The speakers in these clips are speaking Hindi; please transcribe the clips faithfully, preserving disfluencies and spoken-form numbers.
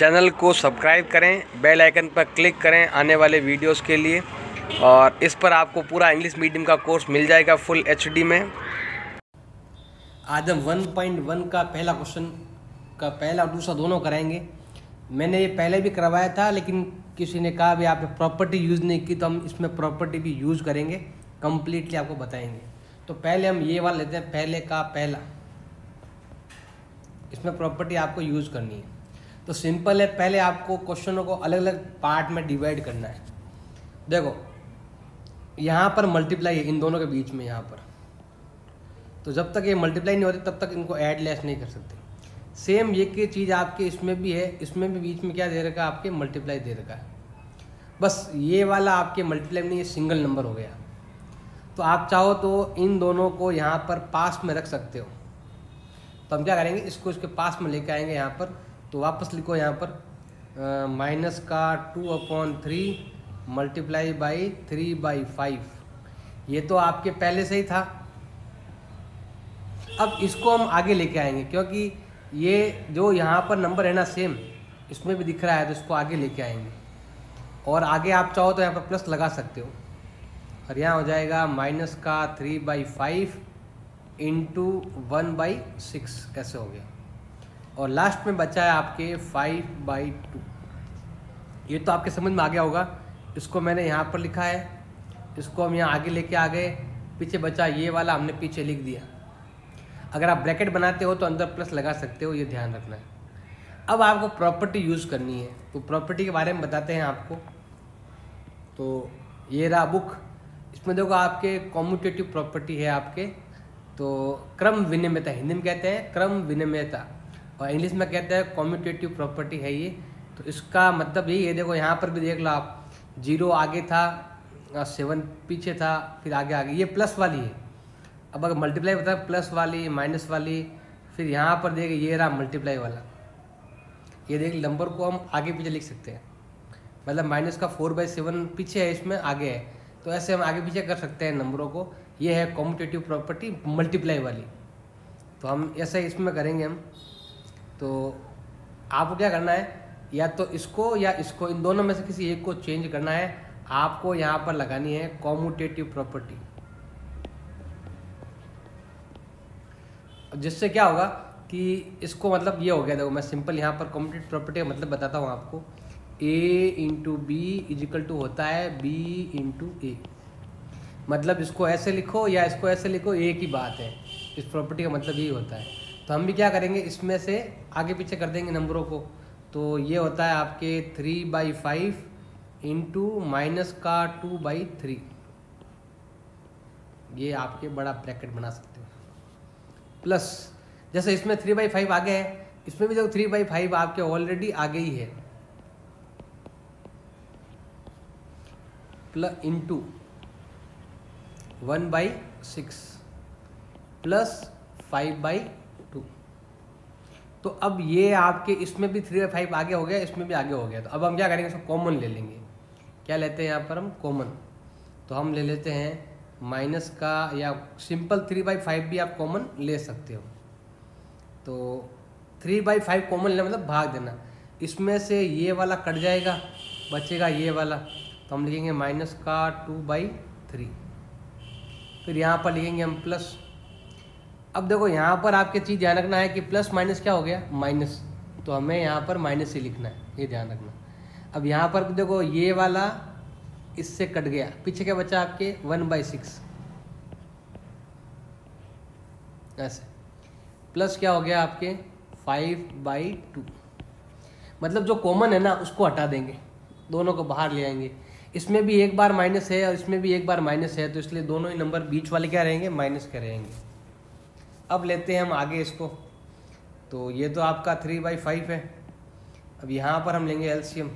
चैनल को सब्सक्राइब करें, बेल आइकन पर क्लिक करें आने वाले वीडियोस के लिए। और इस पर आपको पूरा इंग्लिश मीडियम का कोर्स मिल जाएगा फुल एचडी में। आज हम वन पॉइंट वन का पहला क्वेश्चन का पहला और दूसरा दोनों कराएंगे। मैंने ये पहले भी करवाया था, लेकिन किसी ने कहा भी आपने प्रॉपर्टी यूज़ नहीं की, तो हम इसमें प्रॉपर्टी भी यूज़ करेंगे, कंप्लीटली आपको बताएंगे। तो पहले हम ये वाला लेते हैं, पहले का पहला, इसमें प्रॉपर्टी आपको यूज़ करनी है। तो सिंपल है, पहले आपको क्वेश्चनों को अलग अलग पार्ट में डिवाइड करना है। देखो यहाँ पर मल्टीप्लाई है इन दोनों के बीच में, यहाँ पर तो जब तक ये मल्टीप्लाई नहीं होती तब तक इनको ऐड लेस नहीं कर सकते। सेम ये की चीज़ आपके इसमें भी है, इसमें भी बीच में क्या दे रखा है, आपके मल्टीप्लाई दे रखा है। बस ये वाला आपके मल्टीप्लाई में नहीं, ये सिंगल नंबर हो गया। तो आप चाहो तो इन दोनों को यहाँ पर पास में रख सकते हो। तो हम क्या करेंगे, इसको इसके पास में लेकर आएंगे यहाँ पर। तो वापस लिखो यहाँ पर माइनस का two upon three multiply by three by five, ये तो आपके पहले से ही था। अब इसको हम आगे लेके आएंगे, क्योंकि ये जो यहाँ पर नंबर है ना सेम इसमें भी दिख रहा है, तो इसको आगे लेके आएंगे। और आगे आप चाहो तो यहाँ पर प्लस लगा सकते हो, और यहाँ हो जाएगा माइनस का three by five into one by six, कैसे हो गया। और लास्ट में बचा है आपके फाइव बाई टू, ये तो आपके समझ में आ गया होगा। इसको मैंने यहाँ पर लिखा है, इसको हम यहाँ आगे लेके आ गए, पीछे बचा ये वाला हमने पीछे लिख दिया। अगर आप ब्रैकेट बनाते हो तो अंदर प्लस लगा सकते हो, ये ध्यान रखना है। अब आपको प्रॉपर्टी यूज़ करनी है, तो प्रॉपर्टी के बारे में बताते हैं आपको। तो ये रहा बुक, इसमें देखो आपके कॉम्यूटेटिव प्रॉपर्टी है आपके, तो क्रम विनिमयता, हिंदी में कहते हैं क्रम विनिमयता और इंग्लिश में कहते हैं कॉम्यूटेटिव प्रॉपर्टी है ये। तो इसका मतलब यही है, देखो यहाँ पर भी देख लो आप, जीरो आगे था, सेवन पीछे था, फिर आगे आगे ये प्लस वाली है। अब अगर मल्टीप्लाई होता है प्लस वाली माइनस वाली, फिर यहाँ पर देख ये रहा मल्टीप्लाई वाला, ये देख नंबर को हम आगे पीछे लिख सकते हैं, मतलब माइनस का फोर बाई सेवन पीछे है, इसमें आगे है, तो ऐसे हम आगे पीछे कर सकते हैं नंबरों को। ये है कॉम्यूटेटिव प्रॉपर्टी मल्टीप्लाई वाली, तो हम ऐसा इसमें करेंगे हम। तो आपको क्या करना है, या तो इसको या इसको, इन दोनों में से किसी एक को चेंज करना है आपको। यहाँ पर लगानी है कॉम्यूटेटिव प्रॉपर्टी, जिससे क्या होगा कि इसको मतलब ये हो गया। देखो मैं सिंपल यहाँ पर कॉम्यूटेटिव प्रॉपर्टी का मतलब बताता हूँ आपको, A into B equal to होता है बी इंटू ए, मतलब इसको ऐसे लिखो या इसको ऐसे लिखो, एक ही बात है, इस प्रॉपर्टी का मतलब यही होता है। तो हम भी क्या करेंगे, इसमें से आगे पीछे कर देंगे नंबरों को। तो ये होता है आपके three by five into minus का टू बाई थ्री, ये आपके बड़ा ब्रैकेट बना सकते हो, प्लस जैसे इसमें थ्री बाई फाइव आगे है, इसमें भी देखो थ्री बाई फाइव आपके ऑलरेडी आगे ही है, plus into one by six plus five by two. तो अब ये आपके इसमें भी थ्री बाई फाइव आगे हो गया, इसमें भी आगे हो गया। तो अब हम क्या करेंगे, इसको कॉमन ले लेंगे। क्या लेते हैं यहाँ पर हम, कॉमन। तो हम ले लेते हैं माइनस का, या सिंपल थ्री बाई फाइव भी आप कॉमन ले सकते हो। तो थ्री बाई फाइव कॉमन लेना मतलब भाग देना, इसमें से ये वाला कट जाएगा, बचेगा ये वाला। तो हम लिखेंगे माइनस का टू बाई थ्री, फिर यहाँ पर लिखेंगे हम प्लस। अब देखो यहाँ पर आपके चीज़ ध्यान रखना है कि प्लस माइनस क्या हो गया, माइनस, तो हमें यहाँ पर माइनस ही लिखना है, ये ध्यान रखना। अब यहाँ पर देखो ये वाला इससे कट गया, पीछे क्या बचा आपके वन बाई सिक्स, ऐसे प्लस क्या हो गया आपके फाइव बाई टू, मतलब जो कॉमन है ना उसको हटा देंगे, दोनों को बाहर ले आएंगे। इसमें भी एक बार माइनस है और इसमें भी एक बार माइनस है, तो इसलिए दोनों ही नंबर बीच वाले क्या रहेंगे, माइनस के रहेंगे। अब लेते हैं हम आगे इसको। तो ये तो आपका थ्री बाई फाइव है, अब यहाँ पर हम लेंगे एलसीएम।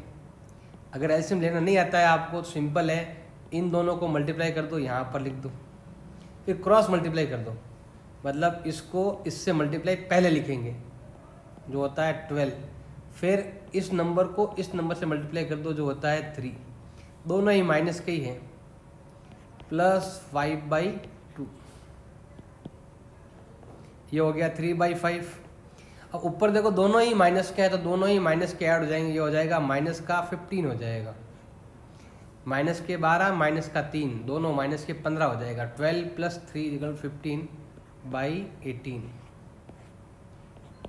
अगर एलसीएम लेना नहीं आता है आपको तो सिंपल है, इन दोनों को मल्टीप्लाई कर दो, यहाँ पर लिख दो, फिर क्रॉस मल्टीप्लाई कर दो, मतलब इसको इससे मल्टीप्लाई पहले लिखेंगे जो होता है ट्वेल्व, फिर इस नंबर को इस नंबर से मल्टीप्लाई कर दो जो होता है थ्री, दोनों ही माइनस के ही हैं, प्लस फाइव बाई टू, ये हो गया थ्री बाई फाइव। अब ऊपर देखो दोनों ही माइनस के हैं तो दोनों ही माइनस के ऐड हो जाएंगे, ये हो जाएगा माइनस का फिफ्टीन हो जाएगा, माइनस के बारह माइनस का तीन, दोनों माइनस के पंद्रह हो जाएगा, twelve plus three equal fifteen by eighteen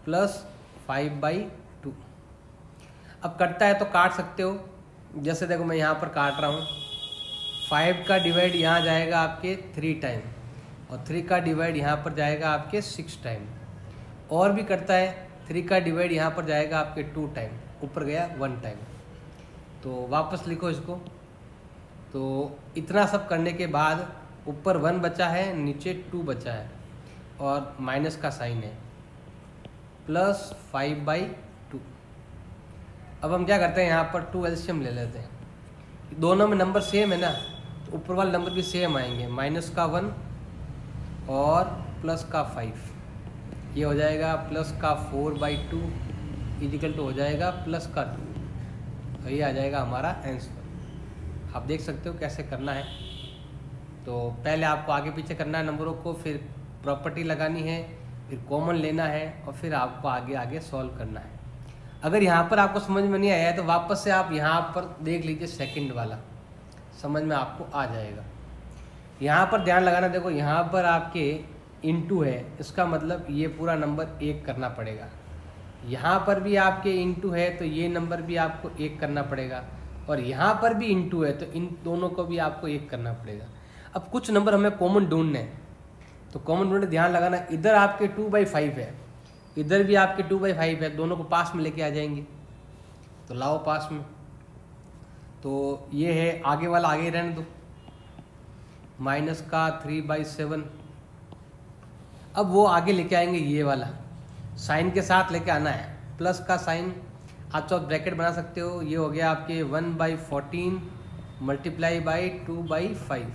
plus five by two. अब कटता है तो काट सकते हो, जैसे देखो मैं यहाँ पर काट रहा हूँ, फाइव का डिवाइड यहाँ जाएगा आपके थ्री टाइम और थ्री का डिवाइड यहाँ पर जाएगा आपके सिक्स टाइम, और भी कटता है, थ्री का डिवाइड यहाँ पर जाएगा आपके टू टाइम, ऊपर गया वन टाइम। तो वापस लिखो इसको। तो इतना सब करने के बाद ऊपर वन बचा है, नीचे टू बचा है और माइनस का साइन है, प्लस फाइव बाई टू। अब हम क्या करते हैं, यहाँ पर टू एलसीएम ले लेते हैं, दोनों में नंबर सेम है ना तो ऊपर वाले नंबर भी सेम आएंगे, माइनस का वन और प्लस का फाइव, ये हो जाएगा प्लस का four by two equal two हो जाएगा प्लस का टू, तो ये आ जाएगा हमारा आंसर। आप देख सकते हो कैसे करना है। तो पहले आपको आगे पीछे करना है नंबरों को, फिर प्रॉपर्टी लगानी है, फिर कॉमन लेना है और फिर आपको आगे आगे सॉल्व करना है। अगर यहाँ पर आपको समझ में नहीं आया है तो वापस से आप यहाँ पर देख लीजिए, सेकंड वाला समझ में आपको आ जाएगा। यहाँ पर ध्यान लगाना, देखो यहाँ पर आपके इनटू है, इसका मतलब ये पूरा नंबर एक करना पड़ेगा, यहाँ पर भी आपके इनटू है तो ये नंबर भी आपको एक करना पड़ेगा, और यहाँ पर भी इनटू है तो इन दोनों को भी आपको एक करना पड़ेगा। अब कुछ नंबर हमें कॉमन ढूंढने हैं, तो कॉमन ढूंढने ध्यान लगाना, इधर आपके टू बाई फाइव है, इधर भी आपके टू बाई फाइव है, दोनों को पास में लेके आ जाएंगे, तो लाओ पास में। तो ये है, आगे वाला आगे रहने दो, माइनस का थ्री बाई सेवन, अब वो आगे लेके आएंगे, ये वाला साइन के साथ लेके आना है, प्लस का साइन, आप चौथ ब्रैकेट बना सकते हो, ये हो गया आपके one by fourteen multiply by two by five,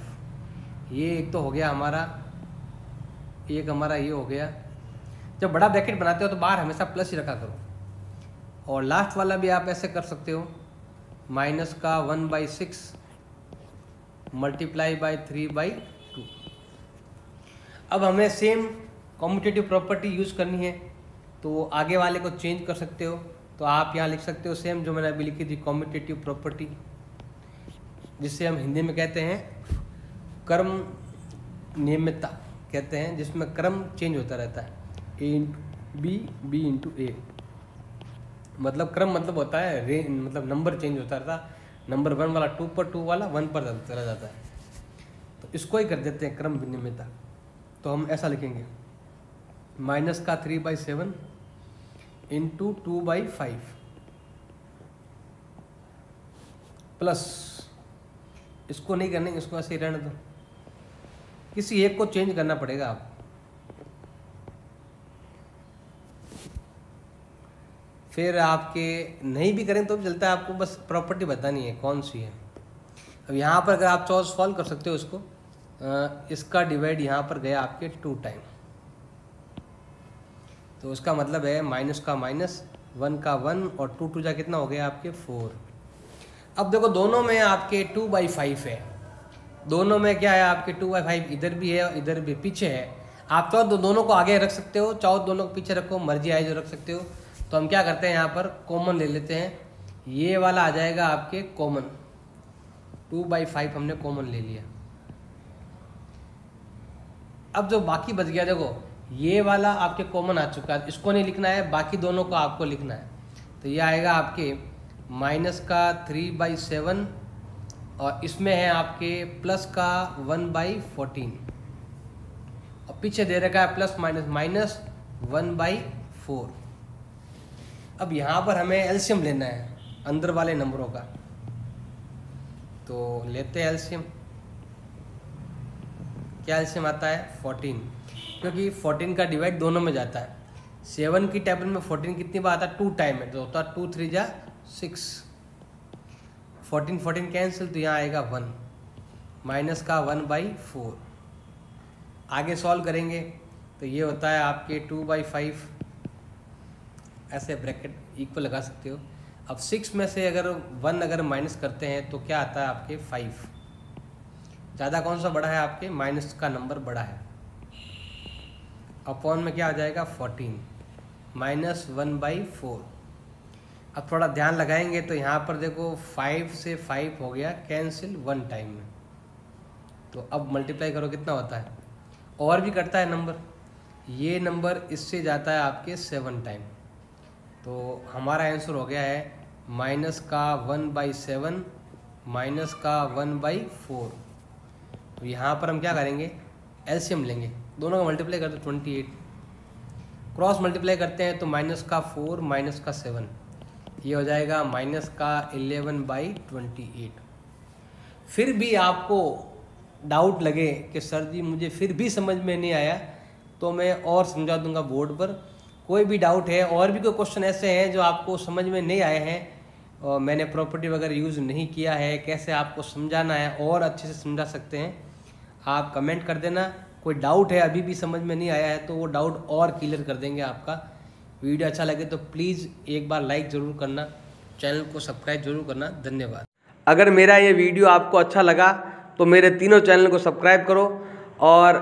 ये एक तो हो गया हमारा, एक हमारा ये हो गया। जब बड़ा ब्रैकेट बनाते हो तो बाहर हमेशा प्लस ही रखा करो, और लास्ट वाला भी आप ऐसे कर सकते हो, माइनस का one by six multiply by three by two. अब हमें सेम कॉम्पिटेटिव प्रॉपर्टी यूज़ करनी है, तो आगे वाले को चेंज कर सकते हो, तो आप यहाँ लिख सकते हो सेम जो मैंने अभी लिखी थी कॉम्पिटेटिव प्रॉपर्टी, जिसे हम हिंदी में कहते हैं क्रम नियमितता कहते हैं, जिसमें क्रम चेंज होता रहता है, A into B, B into A, मतलब क्रम मतलब होता है रे, मतलब नंबर चेंज होता रहता है, नंबर वन वाला टू पर, टू वाला वन पर चला जाता है, तो इसको ही कर देते हैं क्रम विनिमयता। तो हम ऐसा लिखेंगे, माइनस का three by seven into two by five plus, इसको नहीं करने, इसको ऐसे ही रहने दो, किसी एक को चेंज करना पड़ेगा। आप फिर आपके नहीं भी करें तो भी चलता है, आपको बस प्रॉपर्टी बतानी है कौन सी है। अब यहाँ पर अगर आप चॉइस सॉल्व कर सकते हो इसको, इसका डिवाइड यहाँ पर गया आपके टू टाइम, तो उसका मतलब है माइनस का माइनस, वन का वन और टू टू जा कितना हो गया आपके फोर। अब देखो दोनों में आपके टू बाई फाइव है, दोनों में क्या है आपके टू बाई फाइव, इधर भी है और इधर भी पीछे है, आप चाहो तो दोनों को आगे रख सकते हो, चाहो दोनों को पीछे रखो, मर्जी आए जो रख सकते हो। तो हम क्या करते हैं, यहाँ पर कॉमन ले लेते हैं, ये वाला आ जाएगा आपके कॉमन, टू बाई फाइव हमने कॉमन ले लिया। अब जो बाकी बच गया, देखो ये वाला आपके कॉमन आ चुका है, इसको नहीं लिखना है, बाकी दोनों को आपको लिखना है। तो ये आएगा आपके माइनस का थ्री बाई सेवन और इसमें है आपके प्लस का वन बाई फोर्टीन और पीछे दे रखा है plus minus minus one by four. अब यहाँ पर हमें एलसीएम लेना है अंदर वाले नंबरों का, तो लेते हैं एलसीएम। क्या एलसीएम आता है, फोर्टीन, क्योंकि फोर्टीन का डिवाइड दोनों में जाता है, सेवन की टेबल में फोर्टीन कितनी बार आता है, टू टाइम है, तो होता है टू थ्री जा सिक्स, फोर्टीन फोर्टीन कैंसिल, तो यहाँ आएगा वन, माइनस का वन बाई फोर। आगे सॉल्व करेंगे तो ये होता है आपके टू बाई फाइव, ऐसे ब्रैकेट इक्वल लगा सकते हो। अब सिक्स में से अगर वन अगर माइनस करते हैं तो क्या आता है आपके फाइव, ज़्यादा कौन सा बड़ा है आपके, माइनस का नंबर बड़ा है, अपॉन में क्या आ जाएगा fourteen minus one by four. अब थोड़ा ध्यान लगाएंगे तो यहाँ पर देखो फाइव से फाइव हो गया कैंसिल वन टाइम में, तो अब मल्टीप्लाई करो कितना होता है, और भी कटता है नंबर, ये नंबर इससे जाता है आपके सेवन टाइम। तो हमारा आंसर हो गया है माइनस का वन बाई सेवन माइनस का वन बाई फोर। तो यहाँ पर हम क्या करेंगे, एलसीएम लेंगे, दोनों का मल्टीप्लाई करते ट्वेंटी एट, क्रॉस मल्टीप्लाई करते हैं तो माइनस का फोर माइनस का सेवन, ये हो जाएगा माइनस का इलेवन बाई ट्वेंटी एट। फिर भी आपको डाउट लगे कि सर जी मुझे फिर भी समझ में नहीं आया तो मैं और समझा दूंगा बोर्ड पर, कोई भी डाउट है और भी कोई क्वेश्चन ऐसे हैं जो आपको समझ में नहीं आए हैं और मैंने प्रॉपर्टी वगैरह यूज़ नहीं किया है, कैसे आपको समझाना है और अच्छे से समझा सकते हैं, आप कमेंट कर देना। कोई डाउट है अभी भी समझ में नहीं आया है तो वो डाउट और क्लियर कर देंगे आपका। वीडियो अच्छा लगे तो प्लीज़ एक बार लाइक ज़रूर करना, चैनल को सब्सक्राइब जरूर करना। धन्यवाद। अगर मेरा ये वीडियो आपको अच्छा लगा तो मेरे तीनों चैनल को सब्सक्राइब करो और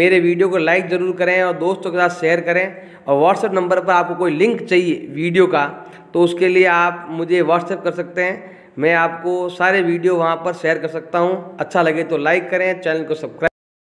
मेरे वीडियो को लाइक ज़रूर करें और दोस्तों के साथ शेयर करें। और व्हाट्सएप नंबर पर आपको कोई लिंक चाहिए वीडियो का तो उसके लिए आप मुझे व्हाट्सएप कर सकते हैं, मैं आपको सारे वीडियो वहाँ पर शेयर कर सकता हूँ। अच्छा लगे तो लाइक करें, चैनल को सब्सक्राइब